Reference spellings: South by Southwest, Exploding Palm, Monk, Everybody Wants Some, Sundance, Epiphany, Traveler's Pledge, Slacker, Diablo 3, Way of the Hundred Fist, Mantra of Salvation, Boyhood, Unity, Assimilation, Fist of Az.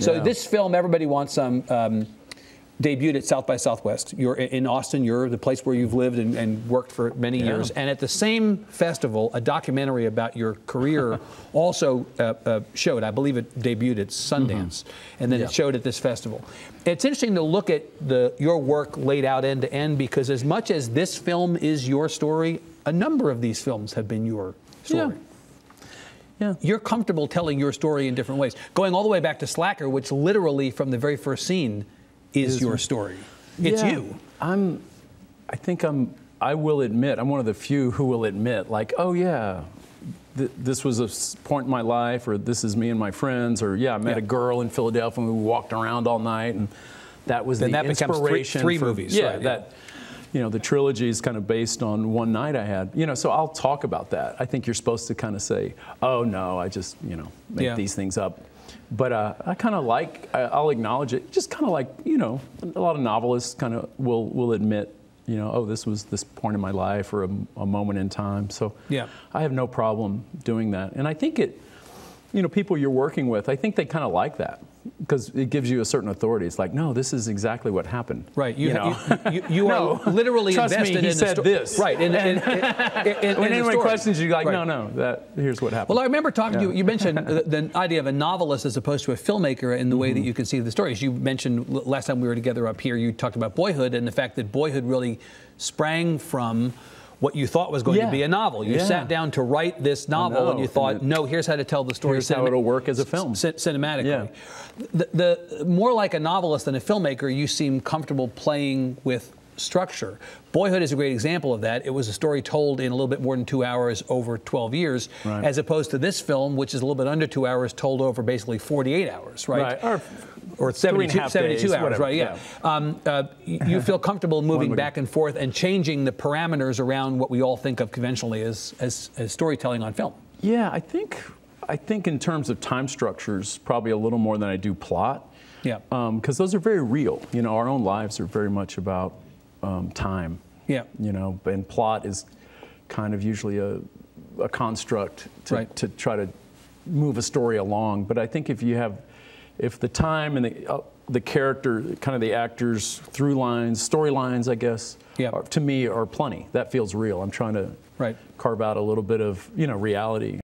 So this film, Everybody Wants Some, debuted at South by Southwest. You're in Austin, you're the place where you've lived and worked for many years. And at the same festival, a documentary about your career also showed. I believe it debuted at Sundance, and then it showed at this festival. It's interesting to look at your work laid out end to end, because as much as this film is your story, a number of these films have been your story. Yeah. You're comfortable telling your story in different ways. Going all the way back to Slacker, which literally from the very first scene is your story. It's you. I will admit, I'm one of the few who will admit, like, oh yeah, this was a point in my life, or this is me and my friends, or I met a girl in Philadelphia and we walked around all night, and that was the inspiration. Three movies. You know, the trilogy is kind of based on one night I had. You know, so I'll talk about that. I think you're supposed to kind of say, oh no, I just, you know, make these things up. But I kind of like, I'll acknowledge it, just kind of like, you know, a lot of novelists kind of will admit, you know, oh, this was this point in my life, or a moment in time. So I have no problem doing that. And I think it, you know, people you're working with, I think they kind of like that, because it gives you a certain authority. It's like, no, this is exactly what happened. Right. You no, are literally invested in the story. Trust me, he said this. Right. When anyone questions you, like, no, here's what happened. Well, I remember talking to you. You mentioned the idea of a novelist as opposed to a filmmaker in the way that you conceive the stories. You mentioned last time we were together up here, you talked about Boyhood and the fact that Boyhood really sprang from what you thought was going to be a novel. You sat down to write this novel, and you thought, no, here's how to tell the story. Here's how it'll work as a film. Cinematically. Yeah. The more like a novelist than a filmmaker, you seem comfortable playing with structure. Boyhood is a great example of that. It was a story told in a little bit more than 2 hours over 12 years, as opposed to this film, which is a little bit under 2 hours, told over basically 48 hours, right? Or 72 hours, whatever. You feel comfortable moving back and forth and changing the parameters around what we all think of conventionally as storytelling on film. Yeah, I think in terms of time structures, probably a little more than I do plot. Yeah. Because those are very real. You know, our own lives are very much about time. Yeah. You know, and plot is kind of usually a construct to try to move a story along. But I think if the time and the character, kind of the actors' through lines, storylines, I guess, to me are plenty. That feels real. I'm trying to carve out a little bit of, you know, reality.